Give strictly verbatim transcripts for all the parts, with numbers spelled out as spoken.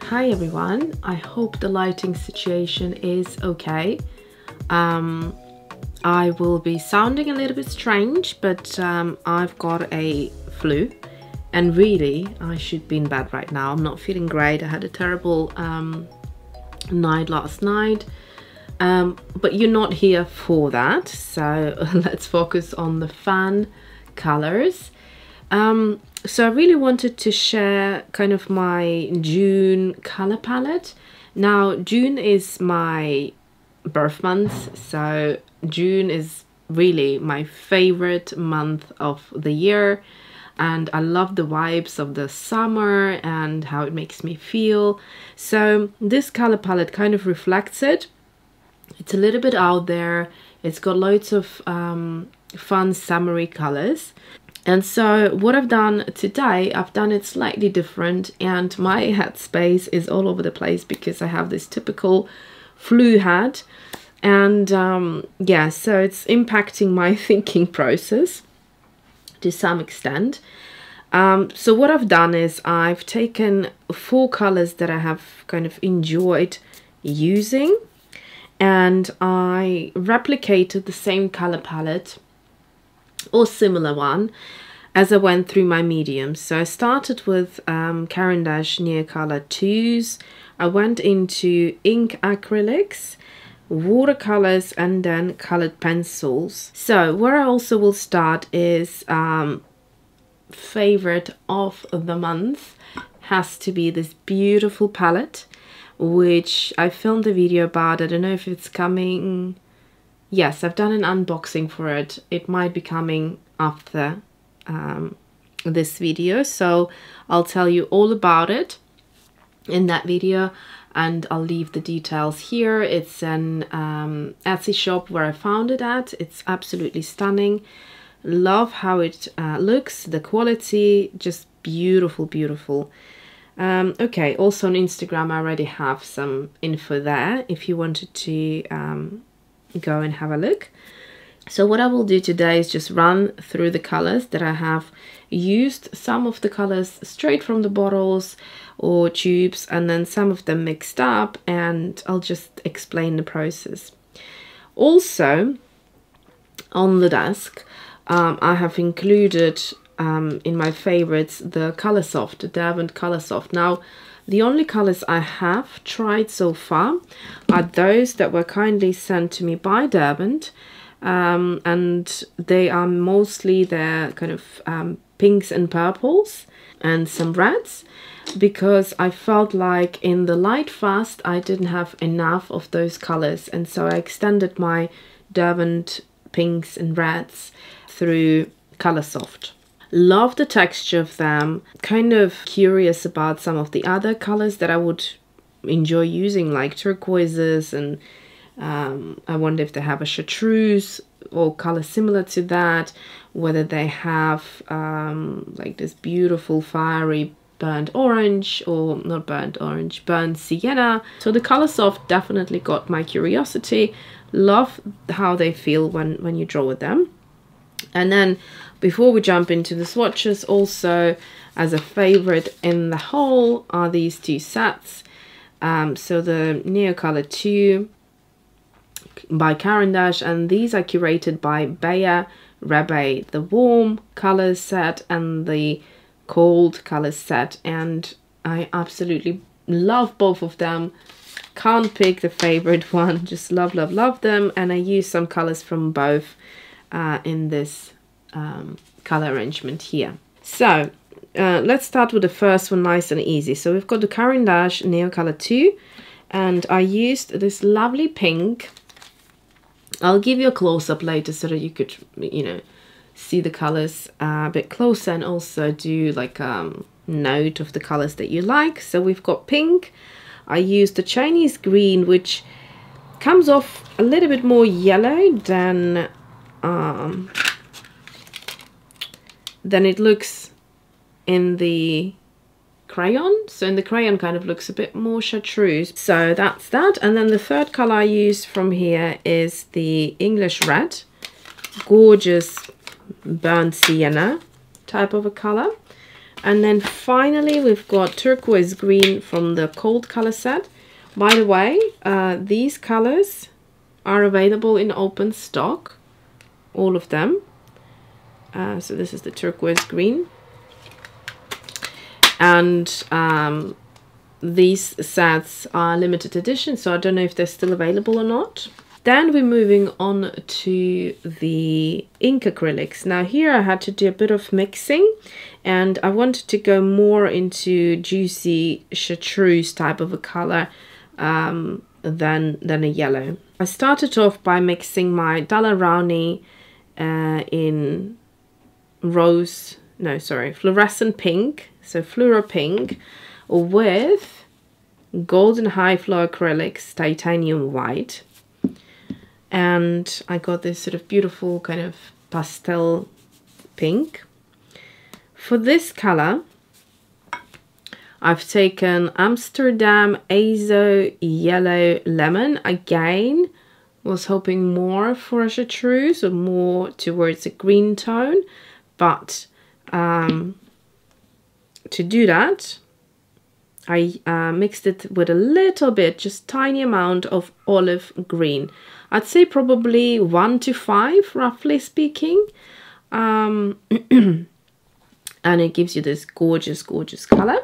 Hi everyone, I hope the lighting situation is okay. Um, I will be sounding a little bit strange, but um, I've got a flu and really I should be in bed right now. I'm not feeling great. I had a terrible um, night last night, um, but you're not here for that. So let's focus on the fun colors. Um, so I really wanted to share kind of my June color palette. Now June is my birth month, so June is really my favorite month of the year, and I love the vibes of the summer and how it makes me feel. So this color palette kind of reflects it. It's a little bit out there, it's got loads of um, fun summery colors. And so what I've done today, I've done it slightly different, and my hat space is all over the place because I have this typical flu hat, and um, yeah, so it's impacting my thinking process to some extent. Um, so what I've done is I've taken four colors that I have kind of enjoyed using, and I replicated the same color palette or similar one as I went through my mediums. So I started with um, Caran d'Ache Neocolor two s, I went into ink acrylics, watercolors, and then colored pencils. So where I also will start is um, favorite of the month has to be this beautiful palette, which I filmed a video about. I don't know if it's coming. Yes, I've done an unboxing for it. It might be coming after um, this video, so I'll tell you all about it in that video, and I'll leave the details here. It's an um, Etsy shop where I found it at. It's absolutely stunning. Love how it uh, looks, the quality, just beautiful, beautiful. Um, okay, also on Instagram I already have some info there if you wanted to um, go and have a look. So what I will do today is just run through the colors that I have used, some of the colors straight from the bottles or tubes, and then some of them mixed up, and I'll just explain the process. Also on the desk um, I have included um, in my favorites the color soft, the Derwent color soft. Now the only colors I have tried so far are those that were kindly sent to me by Derwent, um, and they are mostly their kind of um, pinks and purples and some reds, because I felt like in the Lightfast I didn't have enough of those colors, and so I extended my Derwent pinks and reds through color soft. Love the texture of them, kind of curious about some of the other colors that I would enjoy using, like turquoises, and um, I wonder if they have a chartreuse or color similar to that, whether they have um, like this beautiful fiery burnt orange, or not burnt orange, burnt sienna. So the color soft definitely got my curiosity. Love how they feel when, when you draw with them. And then before we jump into the swatches, also as a favorite in the whole are these two sets. Um, so the Neocolor two by Caran d'Ache, and these are curated by Béa Rebe, the warm color set and the cold color set, and I absolutely love both of them. Can't pick the favorite one, just love, love, love them, and I use some colors from both Uh, in this um, color arrangement here. So uh, let's start with the first one, nice and easy. So we've got the Caran d'Ache Neocolor two, and I used this lovely pink. I'll give you a close-up later so that you could, you know, see the colors uh, a bit closer, and also do like a um, note of the colors that you like. So we've got pink. I used the Chinese green, which comes off a little bit more yellow than um then it looks in the crayon, so and the crayon kind of looks a bit more chartreuse. So that's that. And then the third color I used from here is the English Red, gorgeous burnt sienna type of a color. And then finally we've got Turquoise Green from the Cold Color set. By the way, uh, these colors are available in open stock, all of them. Uh, so this is the Turquoise Green, and um, these sets are limited edition, so I don't know if they're still available or not. Then we're moving on to the ink acrylics. Now here I had to do a bit of mixing, and I wanted to go more into juicy chartreuse type of a color um, than, than a yellow. I started off by mixing my Daler Rowney uh, in rose, no sorry, fluorescent pink, so fluoro pink, with Golden High Flow acrylics titanium white. And I got this sort of beautiful kind of pastel pink. For this color, I've taken Amsterdam Azo Yellow Lemon. Again, was hoping more for a chartreuse or more towards a green tone, but um, to do that, I uh, mixed it with a little bit, just tiny amount of olive green. I'd say probably one to five, roughly speaking. Um, and it gives you this gorgeous, gorgeous color.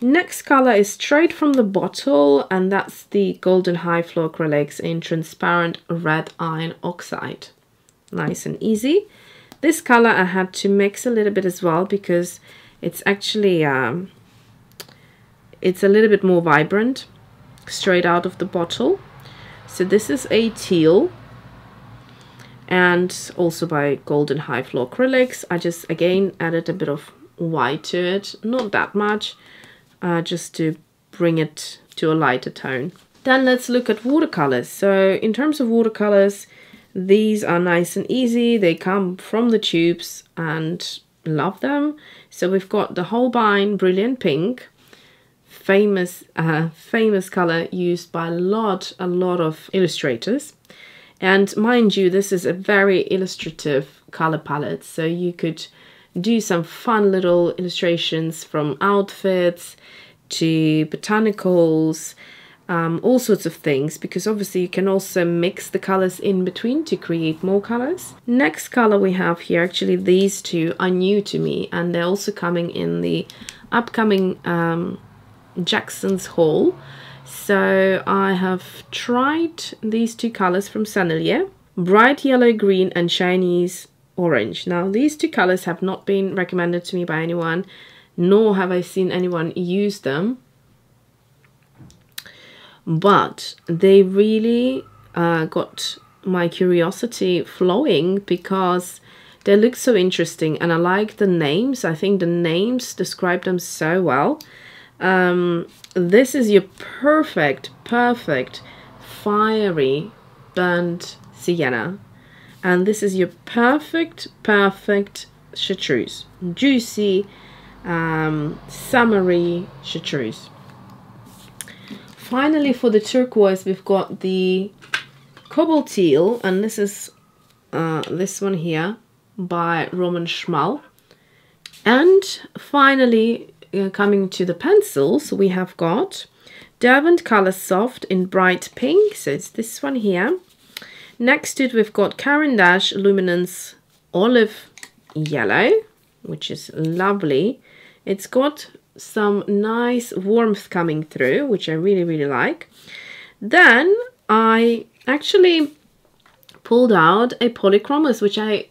Next color is straight from the bottle, and that's the Golden High Flow acrylics in transparent red iron oxide. Nice and easy. This color I had to mix a little bit as well, because it's actually, um, it's a little bit more vibrant straight out of the bottle. So this is a teal, and also by Golden High Flow acrylics. I just again added a bit of white to it, not that much, uh, just to bring it to a lighter tone. Then let's look at watercolors. So in terms of watercolors, these are nice and easy. They come from the tubes and love them. So we've got the Holbein Brilliant Pink, famous uh, famous color used by a lot a lot of illustrators, and mind you, this is a very illustrative color palette, so you could do some fun little illustrations, from outfits to botanicals, um, all sorts of things, because obviously you can also mix the colors in between to create more colors. Next color we have here, actually these two are new to me, and they're also coming in the upcoming um, Jackson's haul. So I have tried these two colors from Sennelier, bright yellow green and Chinese orange. Now these two colors have not been recommended to me by anyone, nor have I seen anyone use them, but they really uh, got my curiosity flowing, because they look so interesting, and I like the names. I think the names describe them so well. Um, this is your perfect, perfect fiery burnt sienna, and this is your perfect, perfect chartreuse, juicy, um, summery chartreuse. Finally, for the turquoise, we've got the Cobalt Teal, and this is uh, this one here by Roman Schmal. And finally, coming to the pencils, we have got Derwent Color Soft in bright pink, so it's this one here. Next to it we've got Caran d'Ache Luminance Olive Yellow, which is lovely. It's got some nice warmth coming through, which I really really like. Then I actually pulled out a Polychromos, which I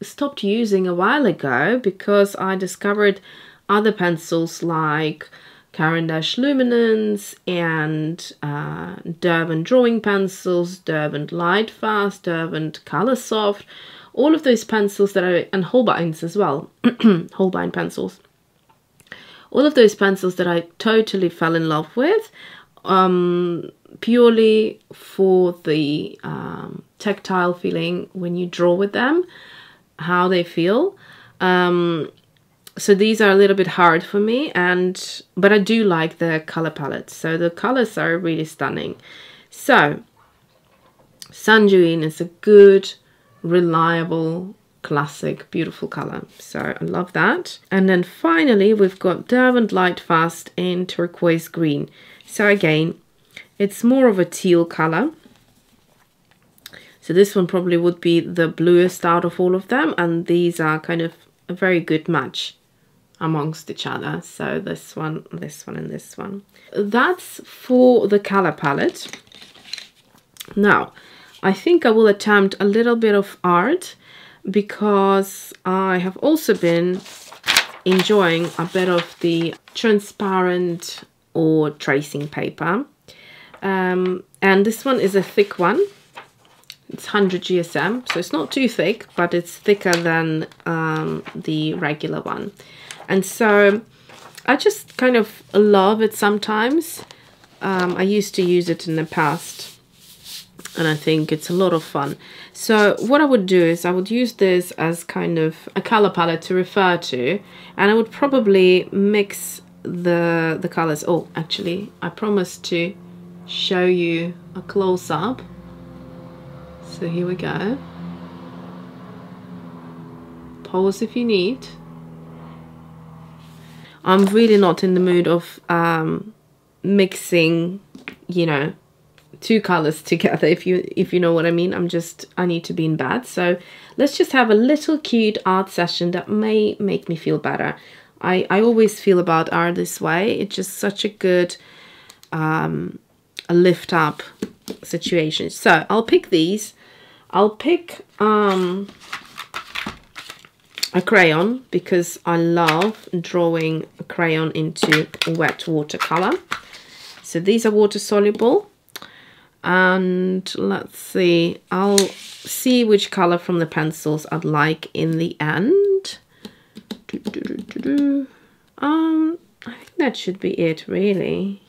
stopped using a while ago, because I discovered other pencils like Caran d'Ache Luminance and uh, Derwent Drawing Pencils, Derwent Lightfast, Derwent Color Soft, all of those pencils that are, and Holbeins as well, Holbein pencils. All of those pencils that I totally fell in love with, um, purely for the um, tactile feeling when you draw with them, how they feel. Um, So these are a little bit hard for me, and but I do like the color palette. So the colors are really stunning. So Sanjuin is a good, reliable, classic, beautiful color. So I love that. And then finally, we've got Derwent Lightfast in turquoise green. So again, it's more of a teal color. So this one probably would be the bluest out of all of them. And these are kind of a very good match amongst each other. So this one, this one, and this one. That's for the color palette. Now, I think I will attempt a little bit of art, because I have also been enjoying a bit of the transparent or tracing paper. Um, and this one is a thick one. It's one hundred G S M, so it's not too thick, but it's thicker than um, the regular one. And so I just kind of love it sometimes. Um, I used to use it in the past, and I think it's a lot of fun. So what I would do is I would use this as kind of a color palette to refer to, and I would probably mix the the colors. Oh, actually, I promised to show you a close-up. So here we go. Pause if you need. I'm really not in the mood of um, mixing, you know, two colors together, if you if you know what I mean. I'm just, I need to be in bed. So let's just have a little cute art session that may make me feel better. I, I always feel about art this way. It's just such a good um, a lift up situation. So I'll pick these. I'll pick um, a crayon, because I love drawing a crayon into wet watercolor. So these are water soluble. And let's see, I'll see which color from the pencils I'd like in the end. Do, do, do, do, do. Um, I think that should be it, really.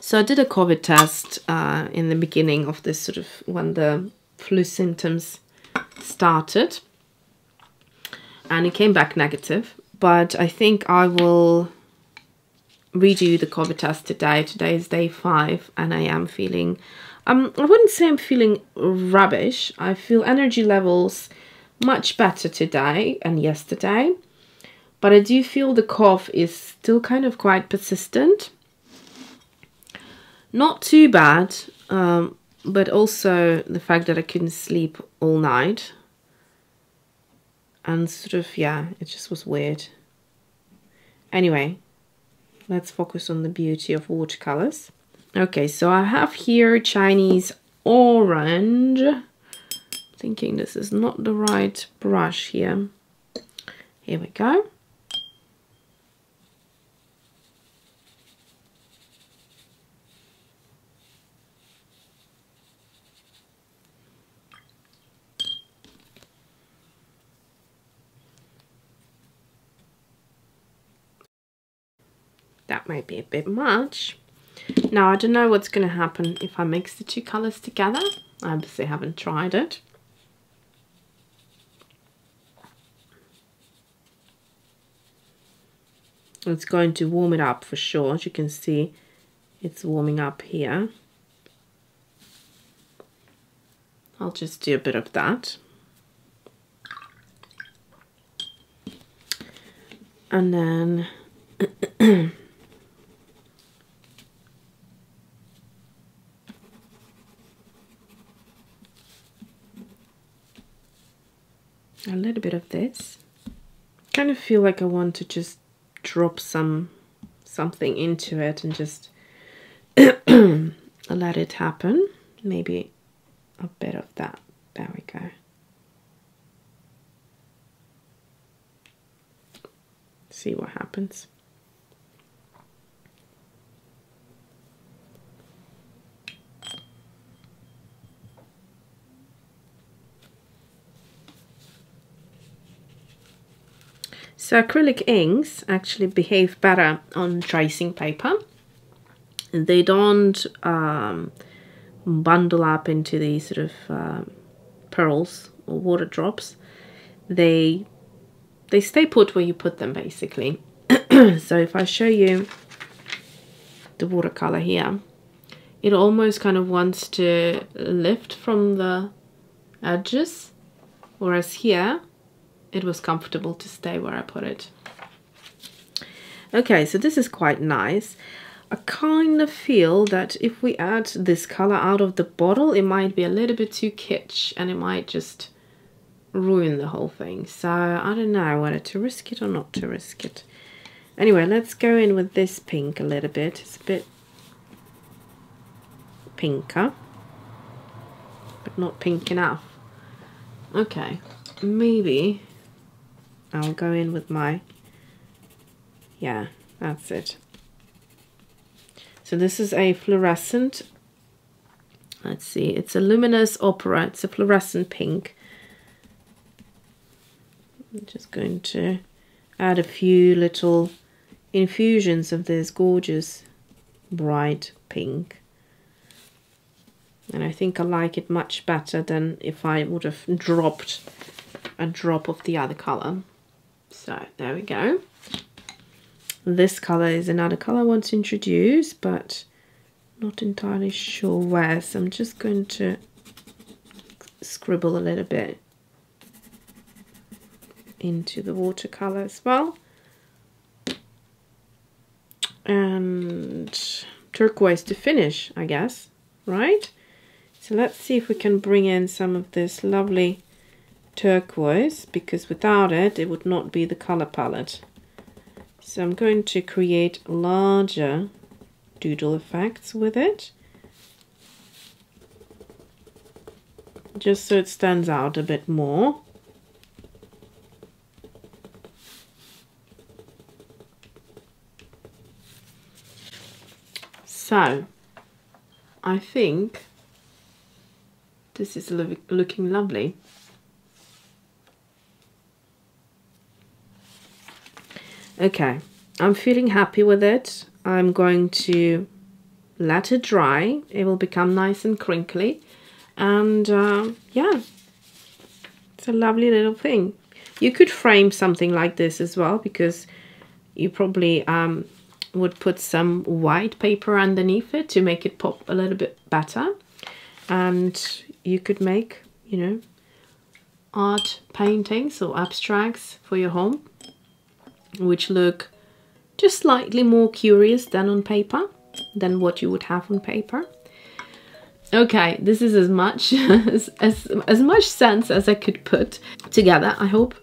So I did a COVID test uh, in the beginning of this, sort of when the flu symptoms started, and it came back negative. But I think I will redo the COVID test today. Today is day five, and I am feeling, um, I wouldn't say I'm feeling rubbish. I feel energy levels much better today and yesterday, but I do feel the cough is still kind of quite persistent. Not too bad, um, but also the fact that I couldn't sleep all night, and sort of, yeah, it just was weird. Anyway, let's focus on the beauty of watercolors. Okay, so I have here Chinese orange. I'm thinking this is not the right brush here. Here we go. That might be a bit much. Now, I don't know what's going to happen if I mix the two colors together. I obviously haven't tried it. It's going to warm it up for sure. As you can see, it's warming up here. I'll just do a bit of that. And then a little bit of this. Kind of feel like I want to just drop some something into it and just let it happen. Maybe a bit of that. There we go. See what happens. So acrylic inks actually behave better on tracing paper. They don't um, bundle up into these sort of uh, pearls or water drops. They they stay put where you put them, basically. So if I show you the watercolor here, it almost kind of wants to lift from the edges, whereas here it was comfortable to stay where I put it. Okay, so this is quite nice. I kind of feel that if we add this color out of the bottle, it might be a little bit too kitsch and it might just ruin the whole thing. So I don't know whether to risk it or not to risk it. Anyway, let's go in with this pink a little bit. It's a bit pinker, but not pink enough. Okay, maybe I'll go in with my, yeah, that's it. So this is a fluorescent, let's see, it's a luminous opera, it's a fluorescent pink. I'm just going to add a few little infusions of this gorgeous bright pink. And I think I like it much better than if I would have dropped a drop of the other color. So there we go. This color is another color I want to introduce, but not entirely sure where, so I'm just going to scribble a little bit into the watercolor as well. And turquoise to finish, I guess, right? So let's see if we can bring in some of this lovely turquoise, because without it, it would not be the color palette. So I'm going to create larger doodle effects with it, just so it stands out a bit more. So I think this is lo- looking lovely. Okay, I'm feeling happy with it. I'm going to let it dry. It will become nice and crinkly. And uh, yeah, it's a lovely little thing. You could frame something like this as well, because you probably um, would put some white paper underneath it to make it pop a little bit better. And you could make, you know, art paintings or abstracts for your home, which look just slightly more curious than on paper, than what you would have on paper. Okay, this is as much as, as, as much sense as I could put together, I hope.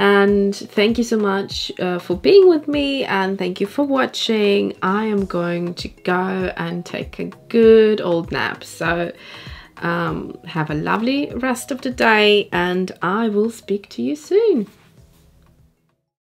And thank you so much uh, for being with me, and thank you for watching. I am going to go and take a good old nap. So um, have a lovely rest of the day, and I will speak to you soon.